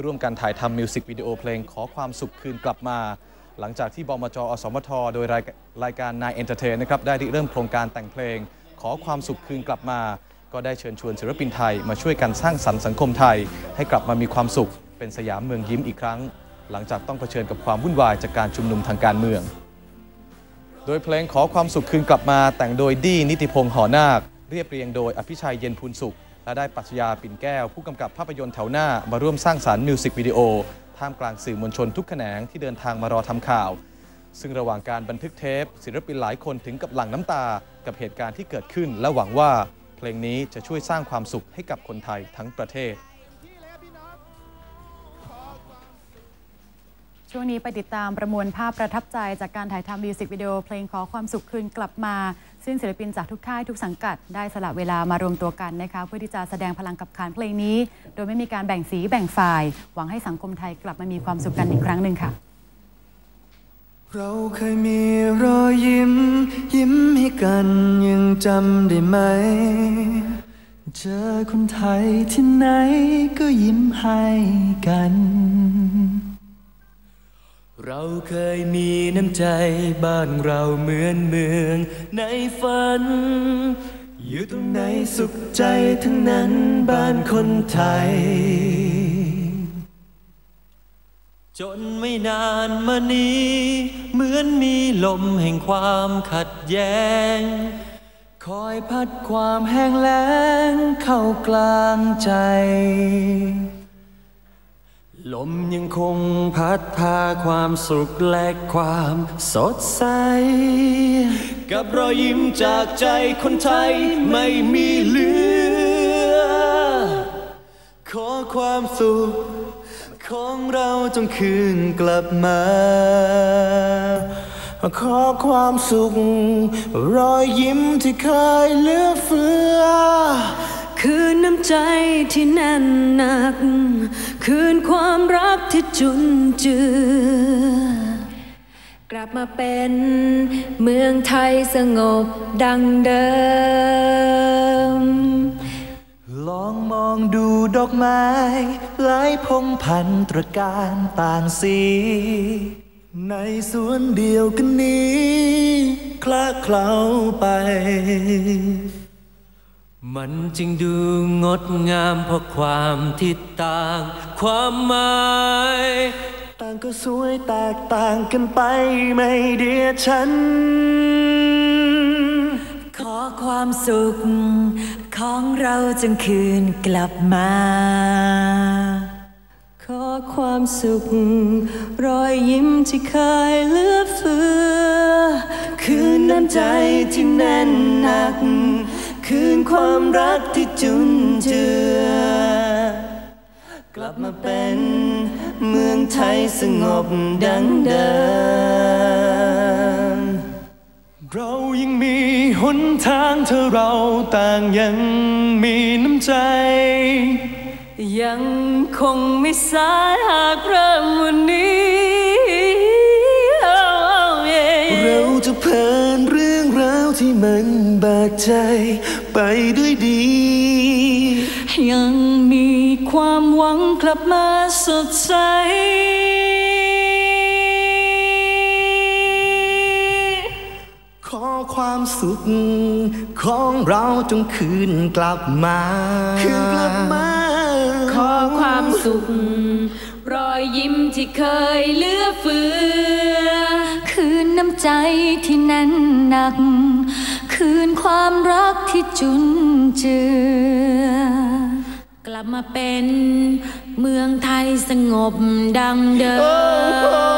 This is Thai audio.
พื่อร่วมกันถ่ายทำมิวสิกวิดีโอเพลงขอความสุขคืนกลับมาหลังจากที่บมจ.อสมท.โดยรายการนายเอนเตอร์เทนนะครับได้เริ่มโครงการแต่งเพลงขอความสุขคืนกลับมาก็ได้เชิญชวนศิลปินไทยมาช่วยกันสร้างสรรค์สังคมไทยให้กลับมามีความสุขเป็นสยามเมืองยิ้มอีกครั้งหลังจากต้องเผชิญกับความวุ่นวายจากการชุมนุมทางการเมืองโดยเพลงขอความสุขคืนกลับมาแต่งโดยดี้นิติพงษ์หอนาคเรียบเรียงโดยอภิชัยเย็นพูนสุขและได้ปรัชญาปิ่นแก้วผู้กำกับภาพยนตร์แถวหน้ามาร่วมสร้างสรรค์มิวสิกวิดีโอท่ามกลางสื่อมวลชนทุกแขนงที่เดินทางมารอทำข่าวซึ่งระหว่างการบันทึกเทปศิลปินหลายคนถึงกับหลั่งน้ำตากับเหตุการณ์ที่เกิดขึ้นและหวังว่าเพลงนี้จะช่วยสร้างความสุขให้กับคนไทยทั้งประเทศช่วงนี้ไปติดตามประมวลภาพประทับใจจากการถ่ายทำมิวสิกวิดีโอเพลงขอความสุขคืนกลับมาซึ่งศิลปินจากทุกค่ายทุกสังกัดได้สละเวลามารวมตัวกันนะคะเพื่อที่จะแสดงพลังกับขานเพลงนี้โดยไม่มีการแบ่งสีแบ่งฝ่ายหวังให้สังคมไทยกลับมามีความสุขกันอีกครั้งหนึ่งค่ะเราเคยมีรอยยิ้มยิ้มให้กันยังจำได้ไหมเจอคนไทยที่ไหนก็ยิ้มให้กันเราเคยมีน้ำใจบ้านเราเหมือนเมืองในฝันอยู่ตรงไหนสุขใจทั้งนั้นบ้านคนไทยจนไม่นานมานี้เหมือนมีลมแห่งความขัดแย้งคอยพัดความแห้งแล้งเข้ากลางใจลมยังคงพัดพาความสุขและความสดใสกับรอยยิ้มจากใจคนไทยไม่มีเหลือขอความสุขของเราจงคืนกลับมาขอความสุขรอยยิ้มที่เคยเหลือเฟือคืนน้ำใจที่แน่นหนักคืนความรักที่จุนเจือกลับมาเป็นเมืองไทยสงบดังเดิมลองมองดูดอกไม้หลายพงพันตระการต่างสีในสวนเดียวกันนี้คละเคล้าไปมันจึงดูงดงามเพราะความที่ต่างความหมายต่างก็สวยแตกต่างกันไปไม่เดียวฉันขอความสุขของเราจงคืนกลับมาขอความสุขรอยยิ้มที่เคยเหลือเฟือคืนน้ำใจที่แน่นหนักคืนความรักที่จุนเจือกลับมาเป็นเมืองไทยสงบดังเดิมเรายังมีหนทางเธอเราต่างยังมีน้ำใจยังคงไม่สายหากเริ่มวันนี้เราจะเพิ่นเรื่องราวที่มันบาดใจไปด้วยดียังมีความหวังกลับมาสดใสขอความสุขของเราจงคืนกลับมาคืนกลับมาขอความสุขรอยยิ้มที่เคยเหลือเฟือคืนน้ำใจที่แน่นหนักคืนความรักที่จุนเจือกลับมาเป็นเมืองไทยสงบดังเดิม